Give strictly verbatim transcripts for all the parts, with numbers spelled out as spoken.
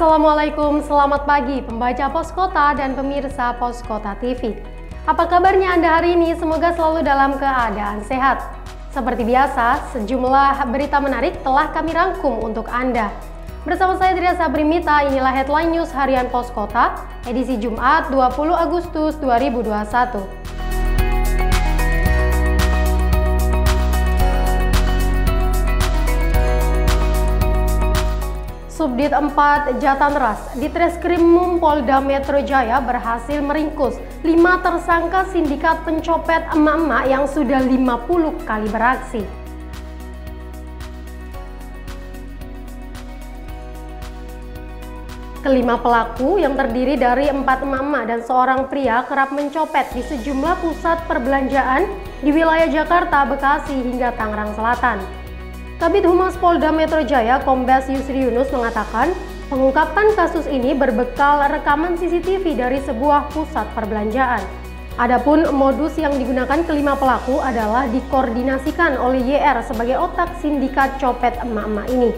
Assalamualaikum, selamat pagi pembaca Poskota dan pemirsa Poskota T V. Apa kabarnya Anda hari ini? Semoga selalu dalam keadaan sehat. Seperti biasa, sejumlah berita menarik telah kami rangkum untuk Anda. Bersama saya Tria Sabrimita, inilah headline news harian Poskota, edisi Jumat dua puluh Agustus dua ribu dua puluh satu. Subdit empat Jatanras, Ditreskrimum Polda Metro Jaya berhasil meringkus lima tersangka sindikat pencopet emak-emak yang sudah lima puluh kali beraksi. Kelima pelaku yang terdiri dari empat emak-emak dan seorang pria kerap mencopet di sejumlah pusat perbelanjaan di wilayah Jakarta, Bekasi hingga Tangerang Selatan. Kabit Humas Polda Metro Jaya, Kombes Yusri Yunus mengatakan, pengungkapan kasus ini berbekal rekaman C C T V dari sebuah pusat perbelanjaan. Adapun modus yang digunakan kelima pelaku adalah dikoordinasikan oleh Y R sebagai otak sindikat copet emak-emak ini.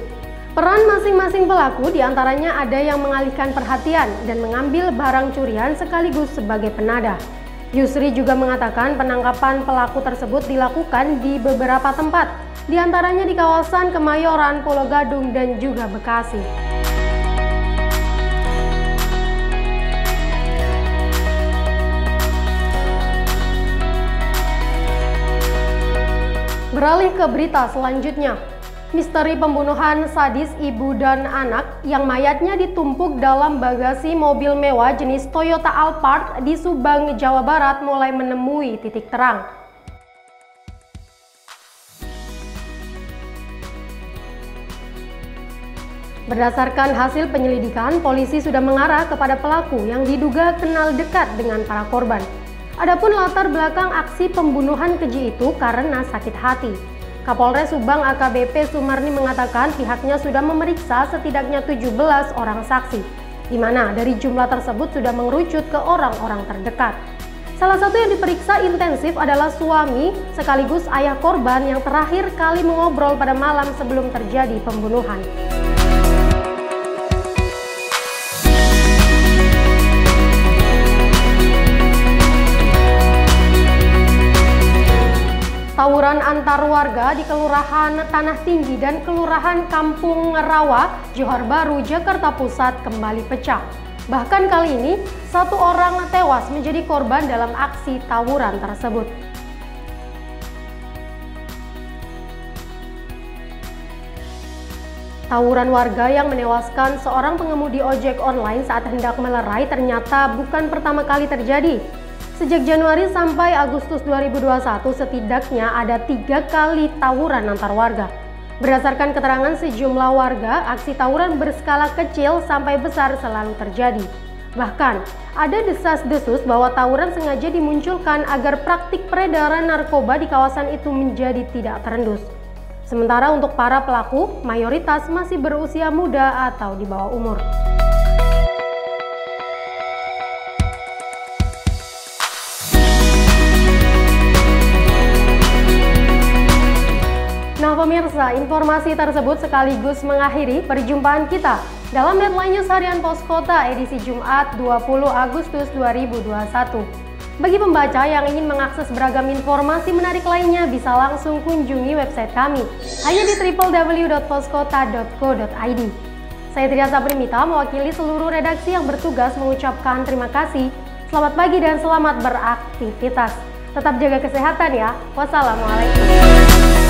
Peran masing-masing pelaku diantaranya ada yang mengalihkan perhatian dan mengambil barang curian sekaligus sebagai penada. Yusri juga mengatakan penangkapan pelaku tersebut dilakukan di beberapa tempat, di antaranya di kawasan Kemayoran, Pulo Gadung, dan juga Bekasi. Beralih ke berita selanjutnya. Misteri pembunuhan sadis ibu dan anak yang mayatnya ditumpuk dalam bagasi mobil mewah jenis Toyota Alphard di Subang, Jawa Barat mulai menemui titik terang. Berdasarkan hasil penyelidikan, polisi sudah mengarah kepada pelaku yang diduga kenal dekat dengan para korban. Adapun latar belakang aksi pembunuhan keji itu karena sakit hati. Kapolres Subang A K B P Sumarni mengatakan pihaknya sudah memeriksa setidaknya tujuh belas orang saksi, di mana dari jumlah tersebut sudah mengerucut ke orang-orang terdekat. Salah satu yang diperiksa intensif adalah suami sekaligus ayah korban yang terakhir kali mengobrol pada malam sebelum terjadi pembunuhan. Tawuran antar warga di Kelurahan Tanah Tinggi dan Kelurahan Kampung Rawa, Johar Baru, Jakarta Pusat kembali pecah. Bahkan kali ini, satu orang tewas menjadi korban dalam aksi tawuran tersebut. Tawuran warga yang menewaskan seorang pengemudi ojek online saat hendak melerai ternyata bukan pertama kali terjadi. Sejak Januari sampai Agustus dua ribu dua puluh satu, setidaknya ada tiga kali tawuran antar warga. Berdasarkan keterangan sejumlah warga, aksi tawuran berskala kecil sampai besar selalu terjadi. Bahkan, ada desas-desus bahwa tawuran sengaja dimunculkan agar praktik peredaran narkoba di kawasan itu menjadi tidak terendus. Sementara untuk para pelaku, mayoritas masih berusia muda atau di bawah umur. Pemirsa, informasi tersebut sekaligus mengakhiri perjumpaan kita dalam headline news harian Poskota edisi Jumat dua puluh Agustus dua ribu dua puluh satu. Bagi pembaca yang ingin mengakses beragam informasi menarik lainnya, bisa langsung kunjungi website kami hanya di w w w titik poskota titik co titik i d. Saya Tria Sabrimita mewakili seluruh redaksi yang bertugas mengucapkan terima kasih. Selamat pagi dan selamat beraktivitas. Tetap jaga kesehatan ya. Wassalamualaikum.